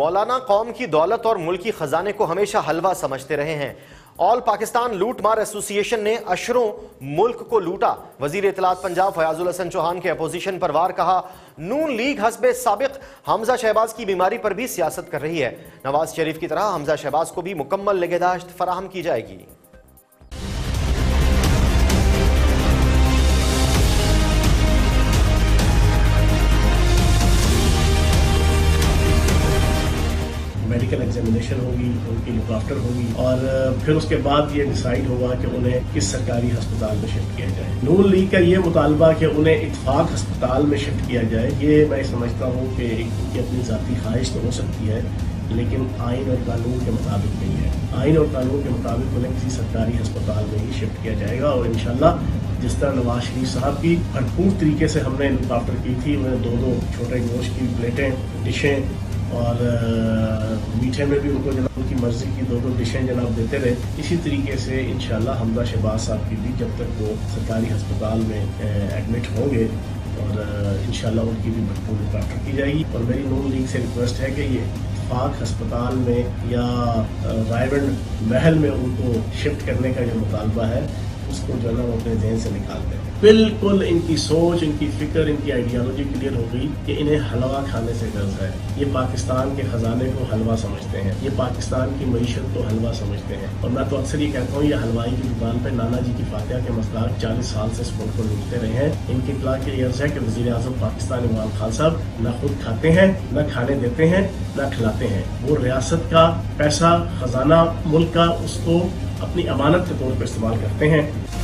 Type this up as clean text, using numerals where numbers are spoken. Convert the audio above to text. मौलाना कौम की दौलत और मुल्क की खजाने को हमेशा हलवा समझते रहे हैं। ऑल पाकिस्तान लूट मार एसोसिएशन ने अशरों मुल्क को लूटा। वजीर इतलात पंजाब फयाज उल हसन चौहान के अपोजिशन पर वार, कहा नून लीग हस्बे साबिक हमजा शहबाज की बीमारी पर भी सियासत कर रही है। नवाज शरीफ की तरह हमजा शहबाज को भी मुकम्मल निगहदाश्त फराहम की जाएगी। मेडिकल एग्जामिनेशन होगी, उनकी हेलीकॉप्टर होगी और फिर उसके बाद ये डिसाइड होगा कि उन्हें किस सरकारी अस्पताल में शिफ्ट किया जाए। नून लीग का ये मुतालबा कि उन्हें इत्तेफाक अस्पताल में शिफ्ट किया जाए, ये मैं समझता हूँ कि उनकी अपनी ज़ाती ख्वाहिश तो हो सकती है, लेकिन आइन और कानून के मुताबिक नहीं है। आइन और कानून के मुताबिक उन्हें किसी सरकारी अस्पताल में ही शिफ्ट किया जाएगा और इंशाल्लाह जिस तरह नवाज शरीफ साहब की भरपूर तरीके से हमने हेलीकॉप्टर की थी, उन्हें दो दो छोटे गोश्त की प्लेटें, डिशें और मीठे में भी उनको जनाब उनकी मर्जी की दो दो डिशें जनाब देते रहे। इसी तरीके से इंशाल्लाह हमजा शहबाज साहब की भी जब तक वो सरकारी अस्पताल में एडमिट होंगे और इंशाल्लाह उनकी भी भरपूर डॉक्टर की जाएगी। और मेरी नून लीग से रिक्वेस्ट है कि ये पाक अस्पताल में या रायबंड महल में उनको शिफ्ट करने का जो मुतालबा है उसको जो है अपने जहन से निकालते हैं। बिल्कुल इनकी सोच, इनकी फिक्र, इनकी आइडियोलॉजी क्लियर हो गई कि इन्हें हलवा खाने से गर्ज है। ये पाकिस्तान के खजाने को हलवा समझते हैं, ये पाकिस्तान की मईशत को हलवा समझते हैं। और मैं तो अक्सर ये कहता हूँ, ये हलवाई की दुकान पर नाना जी की फातिहा के मसदाक 40 साल से इस मुल्क को लूटते रहे हैं। इनकी इतला के अर्ज है कि वज़ीर आज़म पाकिस्तान इमरान खान साहब ना खुद खाते हैं, ना खाने देते हैं, ना खिलाते हैं। वो रियासत का पैसा, खजाना मुल्क का, उसको अपनी अमानत के तौर पर इस्तेमाल करते हैं।